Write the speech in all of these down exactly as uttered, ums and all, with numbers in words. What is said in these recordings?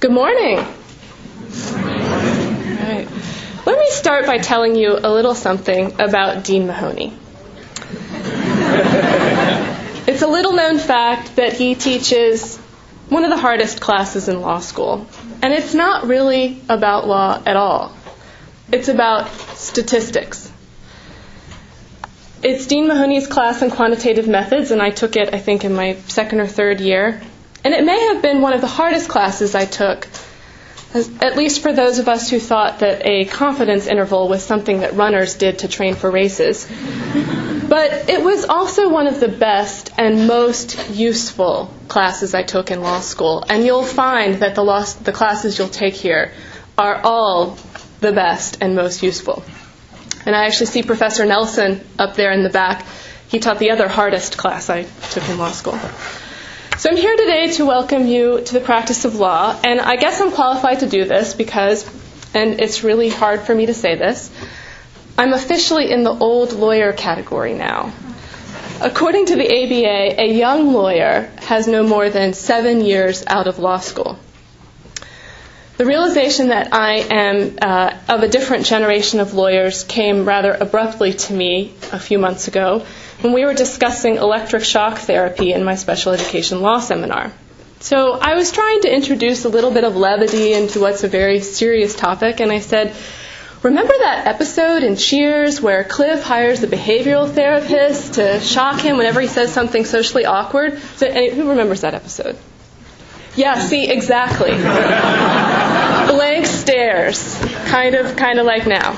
Good morning. All right. Let me start by telling you a little something about Dean Mahoney. It's a little known fact that he teaches one of the hardest classes in law school. And it's not really about law at all. It's about statistics. It's Dean Mahoney's class on quantitative methods, and I took it, I think, in my second or third year. And it may have been one of the hardest classes I took, at least for those of us who thought that a confidence interval was something that runners did to train for races. But it was also one of the best and most useful classes I took in law school. And you'll find that the, law, the classes you'll take here are all the best and most useful. And I actually see Professor Nelson up there in the back. He taught the other hardest class I took in law school. So I'm here today to welcome you to the practice of law, and I guess I'm qualified to do this because, and it's really hard for me to say this, I'm officially in the old lawyer category now. According to the A B A, a young lawyer has no more than seven years out of law school. The realization that I am uh, of a different generation of lawyers came rather abruptly to me a few months ago when we were discussing electric shock therapy in my special education law seminar. So I was trying to introduce a little bit of levity into what's a very serious topic, and I said, remember that episode in Cheers where Cliff hires the behavioral therapist to shock him whenever he says something socially awkward? So, and who remembers that episode? Yeah, see, exactly. Blank stares, kind of, kind of like now.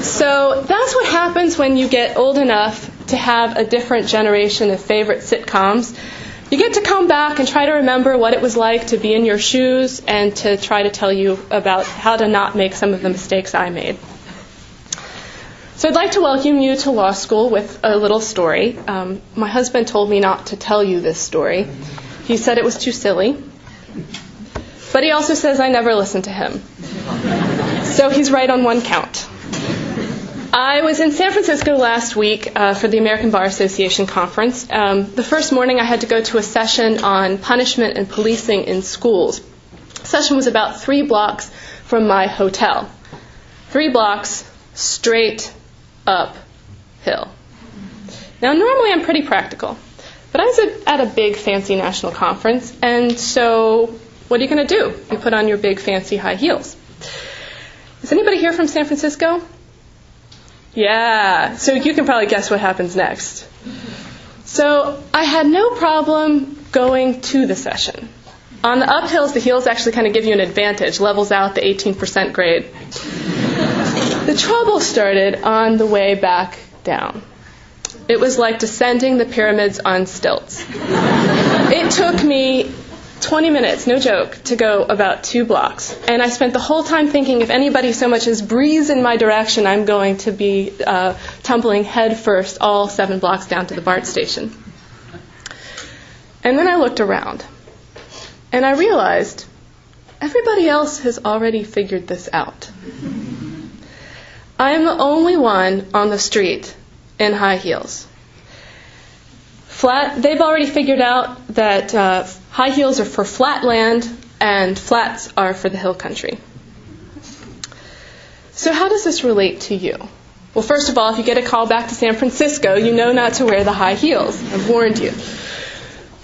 So that's what happens when you get old enough to have a different generation of favorite sitcoms. You get to come back and try to remember what it was like to be in your shoes and to try to tell you about how to not make some of the mistakes I made. So I'd like to welcome you to law school with a little story. Um, my husband told me not to tell you this story. He said it was too silly. But he also says I never listened to him. So he's right on one count. I was in San Francisco last week uh, for the American Bar Association conference. Um, the first morning I had to go to a session on punishment and policing in schools. The session was about three blocks from my hotel. Three blocks straight up hill. Now normally I'm pretty practical, but I was at a big fancy national conference, and so what are you going to do? You put on your big fancy high heels. Is anybody here from San Francisco? Yeah, so you can probably guess what happens next. So I had no problem going to the session. On the uphills, the heels actually kind of give you an advantage, levels out the eighteen percent grade. The trouble started on the way back down. It was like descending the pyramids on stilts. It took me twenty minutes, no joke, to go about two blocks. And I spent the whole time thinking if anybody so much as breathes in my direction, I'm going to be uh, tumbling headfirst all seven blocks down to the BART station. And then I looked around. And I realized everybody else has already figured this out. I am the only one on the street in high heels. Flat, they've already figured out that uh, high heels are for flat land and flats are for the hill country. So how does this relate to you? Well, first of all, if you get a call back to San Francisco, you know not to wear the high heels. I've warned you.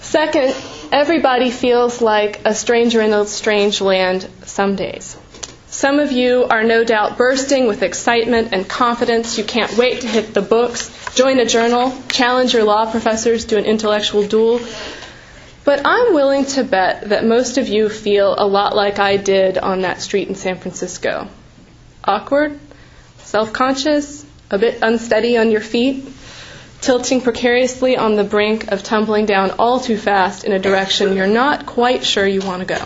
Second, everybody feels like a stranger in a strange land some days. Some of you are no doubt bursting with excitement and confidence. You can't wait to hit the books. Join a journal, challenge your law professors to an intellectual duel. But I'm willing to bet that most of you feel a lot like I did on that street in San Francisco. Awkward, self-conscious, a bit unsteady on your feet, tilting precariously on the brink of tumbling down all too fast in a direction you're not quite sure you want to go.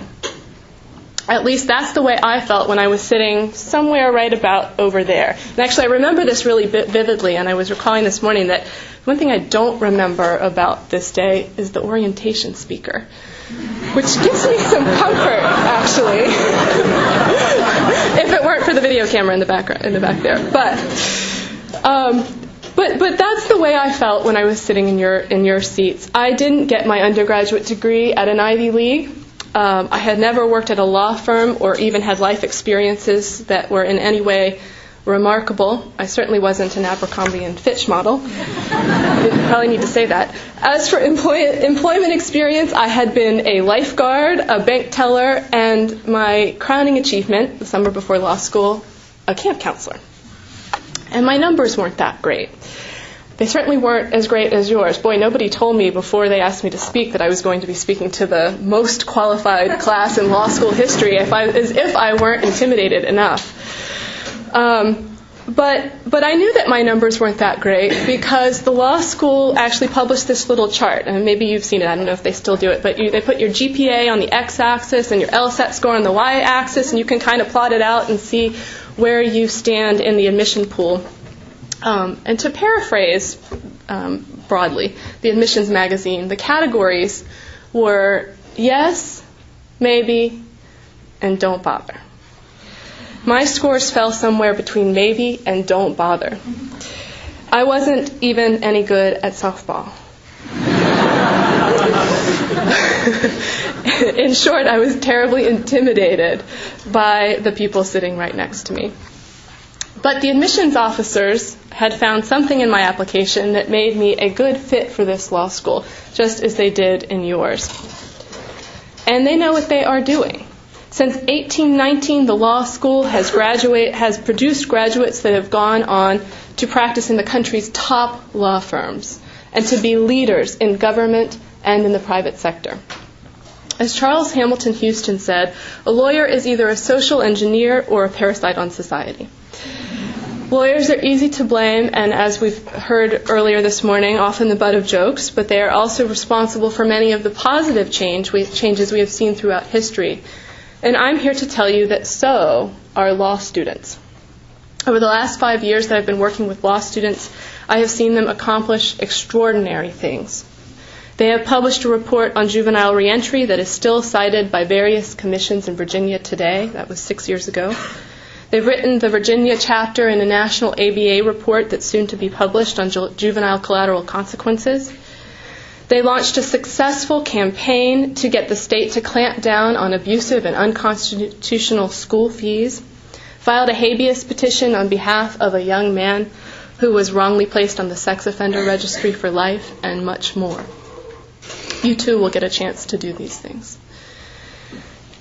At least that's the way I felt when I was sitting somewhere right about over there. And actually, I remember this really vividly, and I was recalling this morning that one thing I don't remember about this day is the orientation speaker, which gives me some comfort, actually, if it weren't for the video camera in the background, in the back there. But, um, but, but that's the way I felt when I was sitting in your in your seats. I didn't get my undergraduate degree at an Ivy League. Um, I had never worked at a law firm or even had life experiences that were in any way remarkable. I certainly wasn't an Abercrombie and Fitch model. I probably need to say that. As for employ- employment experience, I had been a lifeguard, a bank teller, and my crowning achievement the summer before law school, a camp counselor. And my numbers weren't that great. They certainly weren't as great as yours. Boy, nobody told me before they asked me to speak that I was going to be speaking to the most qualified class in law school history, if I, as if I weren't intimidated enough. Um, but but I knew that my numbers weren't that great because the law school actually published this little chart. And maybe you've seen it. I don't know if they still do it. But you, they put your G P A on the x-axis and your LSAT score on the y-axis, and you can kind of plot it out and see where you stand in the admission pool. Um, and to paraphrase um, broadly, the admissions magazine, the categories were yes, maybe, and don't bother. My scores fell somewhere between maybe and don't bother. I wasn't even any good at softball. In short, I was terribly intimidated by the people sitting right next to me. But the admissions officers had found something in my application that made me a good fit for this law school, just as they did in yours. And they know what they are doing. Since eighteen nineteen, the law school has graduate, has produced graduates that have gone on to practice in the country's top law firms and to be leaders in government and in the private sector. As Charles Hamilton Houston said, a lawyer is either a social engineer or a parasite on society. Lawyers are easy to blame, and as we've heard earlier this morning, often the butt of jokes, but they are also responsible for many of the positive change we, changes we have seen throughout history. And I'm here to tell you that so are law students. Over the last five years that I've been working with law students, I have seen them accomplish extraordinary things. They have published a report on juvenile reentry that is still cited by various commissions in Virginia today. That was six years ago. They've written the Virginia chapter in a national A B A report that's soon to be published on ju- juvenile collateral consequences. They launched a successful campaign to get the state to clamp down on abusive and unconstitutional school fees, filed a habeas petition on behalf of a young man who was wrongly placed on the sex offender registry for life, and much more. You too will get a chance to do these things.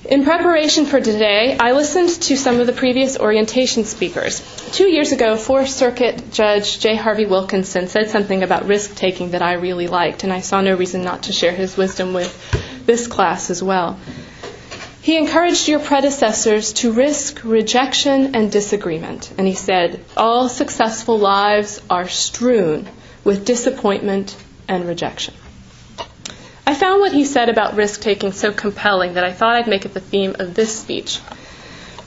In preparation for today, I listened to some of the previous orientation speakers. Two years ago, Fourth Circuit Judge J. Harvey Wilkinson said something about risk-taking that I really liked, and I saw no reason not to share his wisdom with this class as well. He encouraged your predecessors to risk rejection and disagreement, and he said, all successful lives are strewn with disappointment and rejection. I found what he said about risk-taking so compelling that I thought I'd make it the theme of this speech.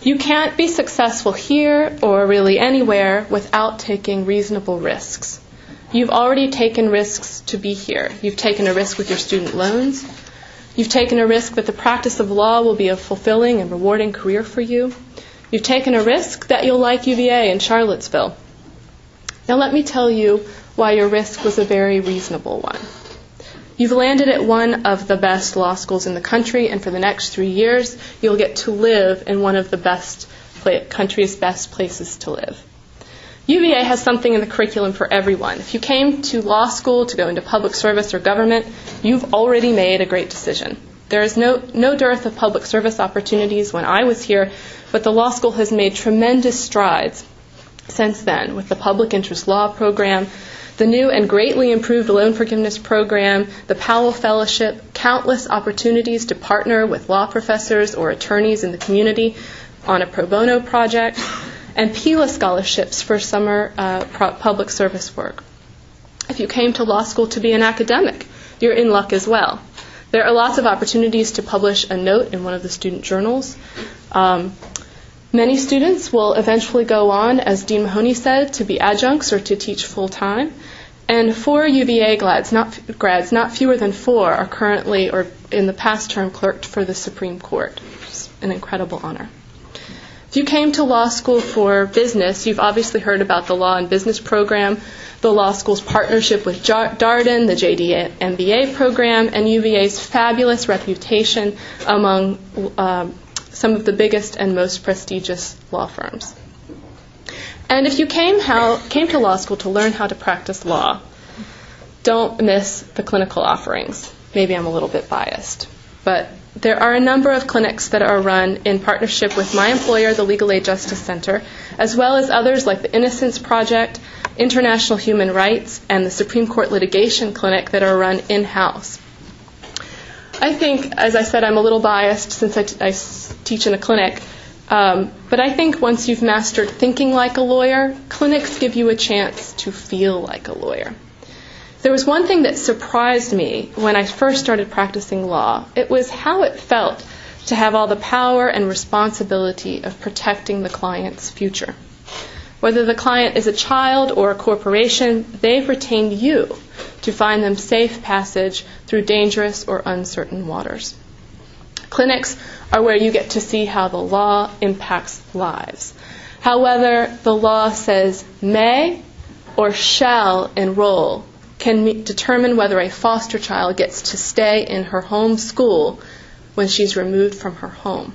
You can't be successful here or really anywhere without taking reasonable risks. You've already taken risks to be here. You've taken a risk with your student loans. You've taken a risk that the practice of law will be a fulfilling and rewarding career for you. You've taken a risk that you'll like U V A in Charlottesville. Now let me tell you why your risk was a very reasonable one. You've landed at one of the best law schools in the country, and for the next three years, you'll get to live in one of the best pla- country's best places to live. U V A has something in the curriculum for everyone. If you came to law school to go into public service or government, you've already made a great decision. There is no, no dearth of public service opportunities when I was here, but the law school has made tremendous strides since then with the public interest law program, the new and greatly improved loan forgiveness program, the Powell Fellowship, countless opportunities to partner with law professors or attorneys in the community on a pro bono project, and PILA scholarships for summer uh, public service work. If you came to law school to be an academic, you're in luck as well. There are lots of opportunities to publish a note in one of the student journals. Um, Many students will eventually go on, as Dean Mahoney said, to be adjuncts or to teach full-time. And four U V A grads not, grads, not fewer than four, are currently or in the past term clerked for the Supreme Court. It's an incredible honor. If you came to law school for business, you've obviously heard about the law and business program, the law school's partnership with Darden, the J D M B A program, and U V A's fabulous reputation among uh, some of the biggest and most prestigious law firms. And if you came, how, came to law school to learn how to practice law, don't miss the clinical offerings. Maybe I'm a little bit biased, but there are a number of clinics that are run in partnership with my employer, the Legal Aid Justice Center, as well as others like the Innocence Project, International Human Rights, and the Supreme Court Litigation Clinic that are run in-house. I think, as I said, I'm a little biased since I, t I teach in a clinic, um, but I think once you've mastered thinking like a lawyer, clinics give you a chance to feel like a lawyer. There was one thing that surprised me when I first started practicing law. It was how it felt to have all the power and responsibility of protecting the client's future. Whether the client is a child or a corporation, they've retained you to find them safe passage through dangerous or uncertain waters. Clinics are where you get to see how the law impacts lives. However, the law says may or shall enroll can determine whether a foster child gets to stay in her home school when she's removed from her home.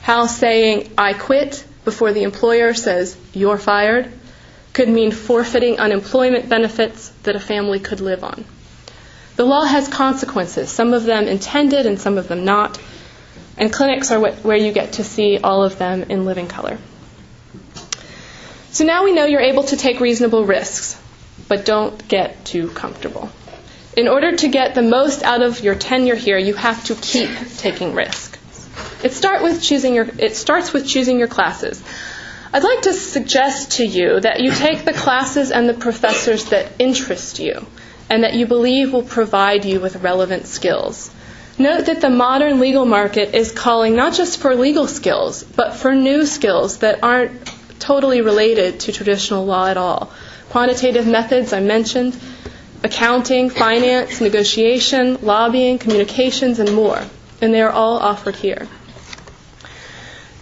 How saying, I quit, before the employer says, you're fired, could mean forfeiting unemployment benefits that a family could live on. The law has consequences, some of them intended and some of them not, and clinics are wh- where you get to see all of them in living color. So now we know you're able to take reasonable risks, but don't get too comfortable. In order to get the most out of your tenure here, you have to keep taking risks. It, start with choosing your, it starts with choosing your classes. I'd like to suggest to you that you take the classes and the professors that interest you and that you believe will provide you with relevant skills. Note that the modern legal market is calling not just for legal skills, but for new skills that aren't totally related to traditional law at all. Quantitative methods I mentioned, accounting, finance, negotiation, lobbying, communications, and more. And they are all offered here.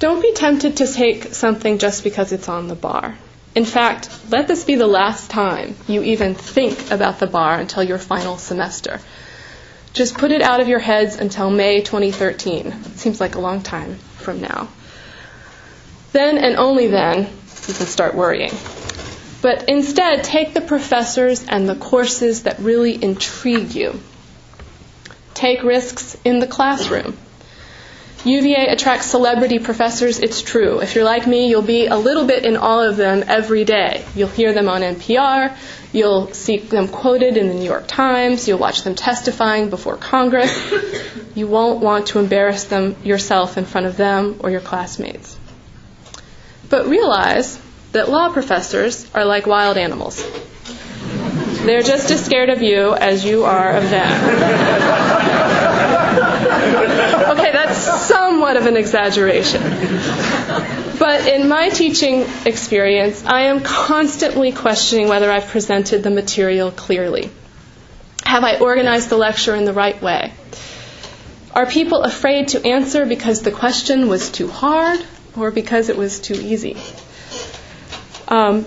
Don't be tempted to take something just because it's on the bar. In fact, let this be the last time you even think about the bar until your final semester. Just put it out of your heads until May twenty thirteen. It seems like a long time from now. Then and only then you can start worrying. But instead, take the professors and the courses that really intrigue you. Take risks in the classroom. U V A attracts celebrity professors, it's true. If you're like me, you'll be a little bit in all of them every day. You'll hear them on N P R, you'll see them quoted in the New York Times, you'll watch them testifying before Congress. You won't want to embarrass them yourself in front of them or your classmates. But realize that law professors are like wild animals. They're just as scared of you as you are of them. Okay, that's somewhat of an exaggeration. But in my teaching experience, I am constantly questioning whether I've presented the material clearly. Have I organized the lecture in the right way? Are people afraid to answer because the question was too hard or because it was too easy? Um,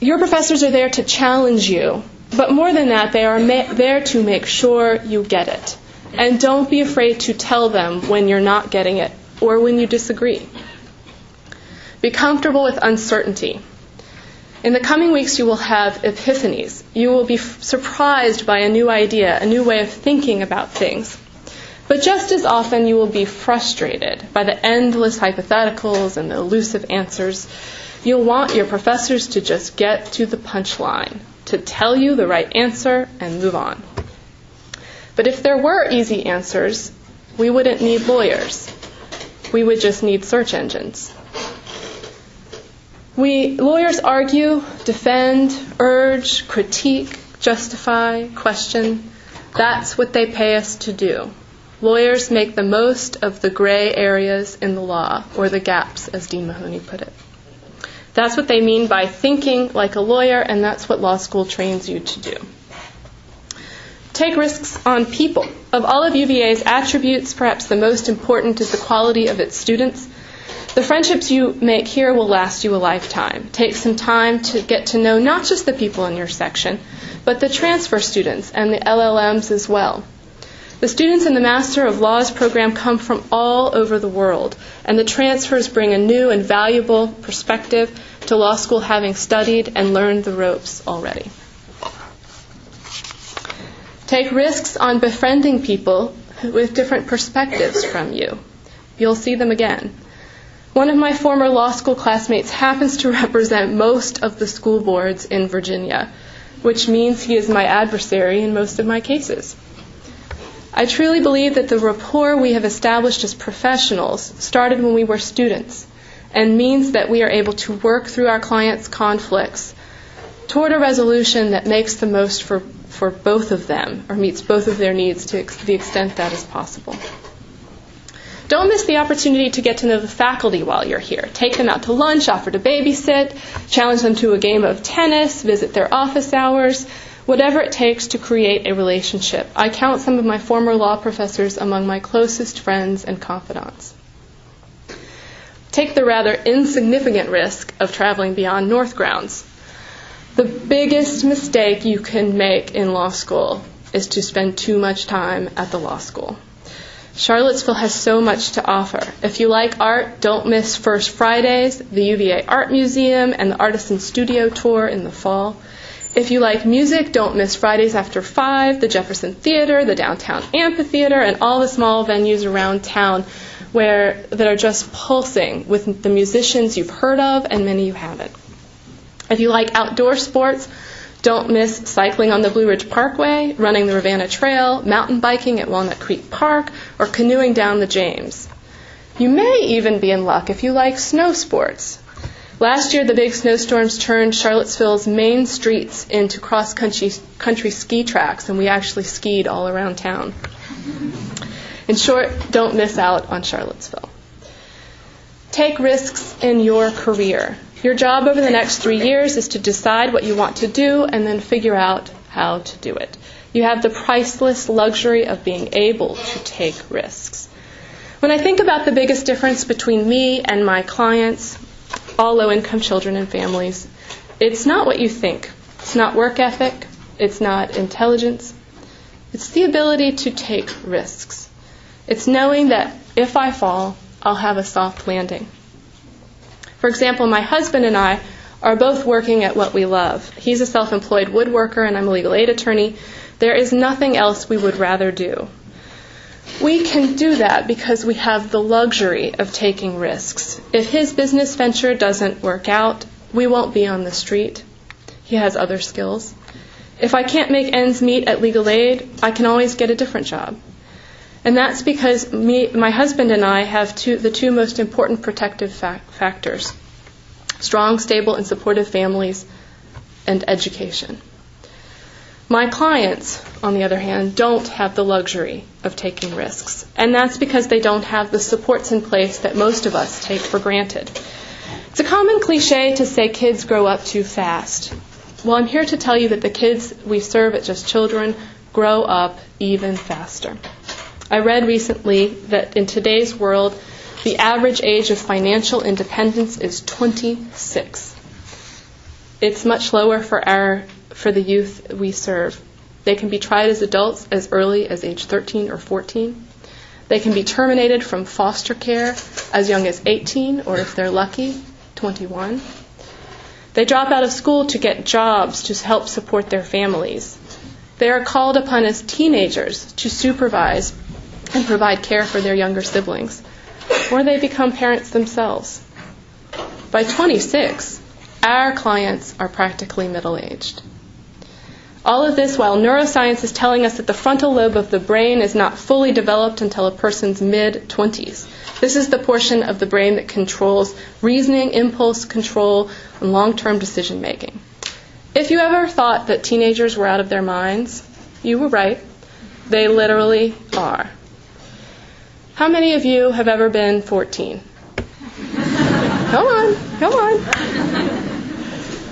your professors are there to challenge you, but more than that, they are ma there to make sure you get it. And don't be afraid to tell them when you're not getting it or when you disagree. Be comfortable with uncertainty. In the coming weeks, you will have epiphanies. You will be f surprised by a new idea, a new way of thinking about things. But just as often, you will be frustrated by the endless hypotheticals and the elusive answers. You'll want your professors to just get to the punchline, to tell you the right answer and move on. But if there were easy answers, we wouldn't need lawyers. We would just need search engines. We lawyers argue, defend, urge, critique, justify, question. That's what they pay us to do. Lawyers make the most of the gray areas in the law, or the gaps, as Dean Mahoney put it. That's what they mean by thinking like a lawyer, and that's what law school trains you to do. Take risks on people. Of all of U V A's attributes, perhaps the most important is the quality of its students. The friendships you make here will last you a lifetime. Take some time to get to know not just the people in your section, but the transfer students and the L L Ms as well. The students in the Master of Laws program come from all over the world, and the transfers bring a new and valuable perspective to law school, having studied and learned the ropes already. Take risks on befriending people with different perspectives from you. You'll see them again. One of my former law school classmates happens to represent most of the school boards in Virginia, which means he is my adversary in most of my cases. I truly believe that the rapport we have established as professionals started when we were students and means that we are able to work through our clients' conflicts toward a resolution that makes the most for, for both of them, or meets both of their needs to ex- the extent that is possible. Don't miss the opportunity to get to know the faculty while you're here. Take them out to lunch, offer to babysit, challenge them to a game of tennis, visit their office hours, whatever it takes to create a relationship. I count some of my former law professors among my closest friends and confidants. Take the rather insignificant risk of traveling beyond North Grounds. The biggest mistake you can make in law school is to spend too much time at the law school. Charlottesville has so much to offer. If you like art, don't miss First Fridays, the U V A Art Museum, and the Artisan Studio Tour in the fall. If you like music, don't miss Fridays after five, the Jefferson Theater, the Downtown Amphitheater, and all the small venues around town where that are just pulsing with the musicians you've heard of and many you haven't. If you like outdoor sports, don't miss cycling on the Blue Ridge Parkway, running the Ravanna Trail, mountain biking at Walnut Creek Park, or canoeing down the James. You may even be in luck if you like snow sports. Last year, the big snowstorms turned Charlottesville's main streets into cross-country country ski tracks, and we actually skied all around town. In short, don't miss out on Charlottesville. Take risks in your career. Your job over the next three years is to decide what you want to do and then figure out how to do it. You have the priceless luxury of being able to take risks. When I think about the biggest difference between me and my clients, all low-income children and families, it's not what you think. It's not work ethic. It's not intelligence. It's the ability to take risks. It's knowing that if I fall, I'll have a soft landing. For example, my husband and I are both working at what we love. He's a self-employed woodworker and I'm a legal aid attorney. There is nothing else we would rather do. We can do that because we have the luxury of taking risks. If his business venture doesn't work out, we won't be on the street. He has other skills. If I can't make ends meet at legal aid, I can always get a different job. And that's because me, my husband and I have two, the two most important protective fac- factors, strong, stable, and supportive families, and education. My clients, on the other hand, don't have the luxury of taking risks, and that's because they don't have the supports in place that most of us take for granted. It's a common cliche to say kids grow up too fast. Well, I'm here to tell you that the kids we serve at Just Children grow up even faster. I read recently that in today's world, the average age of financial independence is twenty-six. It's much lower for our for the youth we serve. They can be tried as adults as early as age thirteen or fourteen. They can be terminated from foster care as young as eighteen, or if they're lucky, twenty-one. They drop out of school to get jobs to help support their families. They are called upon as teenagers to supervise and provide care for their younger siblings, or they become parents themselves. By twenty-six, our clients are practically middle-aged. All of this while neuroscience is telling us that the frontal lobe of the brain is not fully developed until a person's mid-twenties. This is the portion of the brain that controls reasoning, impulse control, and long-term decision-making. If you ever thought that teenagers were out of their minds, you were right. They literally are. How many of you have ever been fourteen? Come on, come on.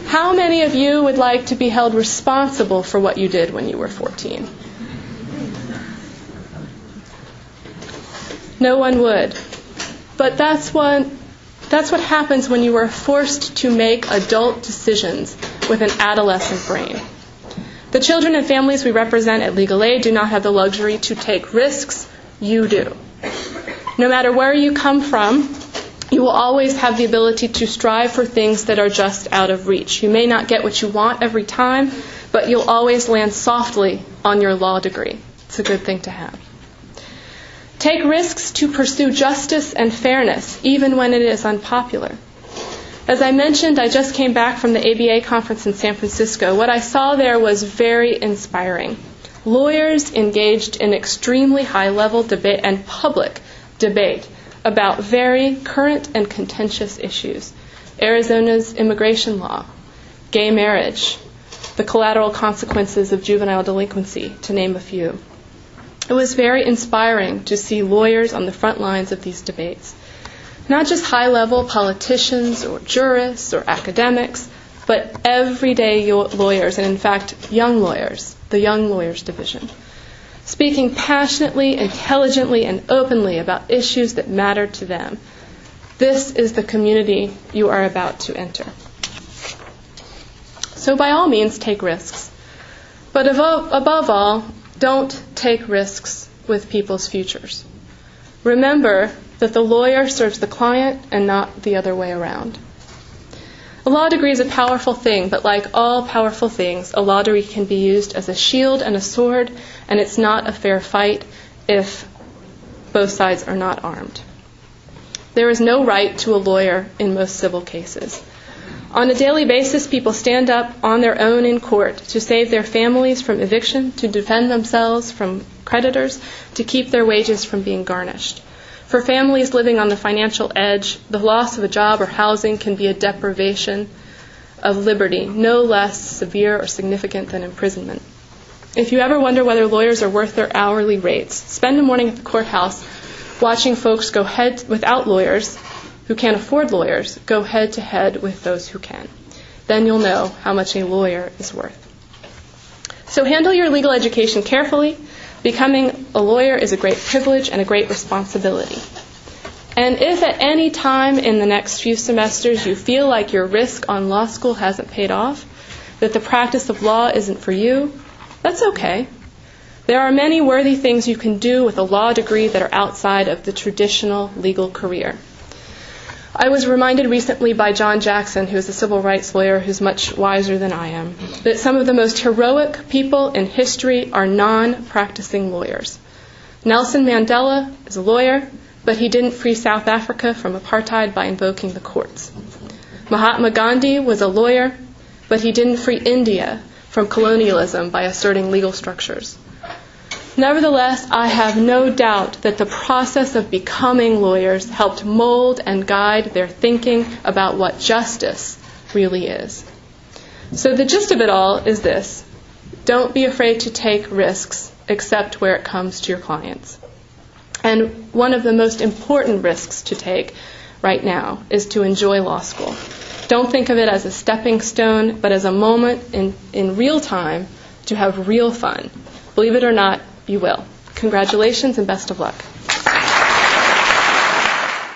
How many of you would like to be held responsible for what you did when you were fourteen? No one would. But that's what That's what happens when you are forced to make adult decisions with an adolescent brain. The children and families we represent at Legal Aid do not have the luxury to take risks. You do. No matter where you come from, you will always have the ability to strive for things that are just out of reach. You may not get what you want every time, but you'll always land softly on your law degree. It's a good thing to have. Take risks to pursue justice and fairness, even when it is unpopular. As I mentioned, I just came back from the A B A conference in San Francisco. What I saw there was very inspiring. Lawyers engaged in extremely high-level debate and public debate about very current and contentious issues. Arizona's immigration law, gay marriage, the collateral consequences of juvenile delinquency, to name a few. It was very inspiring to see lawyers on the front lines of these debates. Not just high-level politicians or jurists or academics, but everyday lawyers, and in fact, young lawyers, the Young Lawyers Division, speaking passionately, intelligently, and openly about issues that matter to them. This is the community you are about to enter. So by all means, take risks. But above, above all, don't take risks with people's futures. Remember that the lawyer serves the client and not the other way around. A law degree is a powerful thing, but like all powerful things, a law degree can be used as a shield and a sword, and it's not a fair fight if both sides are not armed. There is no right to a lawyer in most civil cases. On a daily basis, people stand up on their own in court to save their families from eviction, to defend themselves from creditors, to keep their wages from being garnished. For families living on the financial edge, the loss of a job or housing can be a deprivation of liberty, no less severe or significant than imprisonment. If you ever wonder whether lawyers are worth their hourly rates, spend a morning at the courthouse watching folks go head without lawyers who can't afford lawyers, go head to head with those who can. Then you'll know how much a lawyer is worth. So handle your legal education carefully. Becoming a lawyer is a great privilege and a great responsibility. And if at any time in the next few semesters you feel like your risk on law school hasn't paid off, that the practice of law isn't for you, that's okay. There are many worthy things you can do with a law degree that are outside of the traditional legal career. I was reminded recently by John Jackson, who is a civil rights lawyer who's much wiser than I am, that some of the most heroic people in history are non-practicing lawyers. Nelson Mandela is a lawyer, but he didn't free South Africa from apartheid by invoking the courts. Mahatma Gandhi was a lawyer, but he didn't free India from colonialism by asserting legal structures. Nevertheless, I have no doubt that the process of becoming lawyers helped mold and guide their thinking about what justice really is. So the gist of it all is this: don't be afraid to take risks, except where it comes to your clients. And one of the most important risks to take right now is to enjoy law school. Don't think of it as a stepping stone, but as a moment in, in real time to have real fun. Believe it or not, you will. Congratulations and best of luck.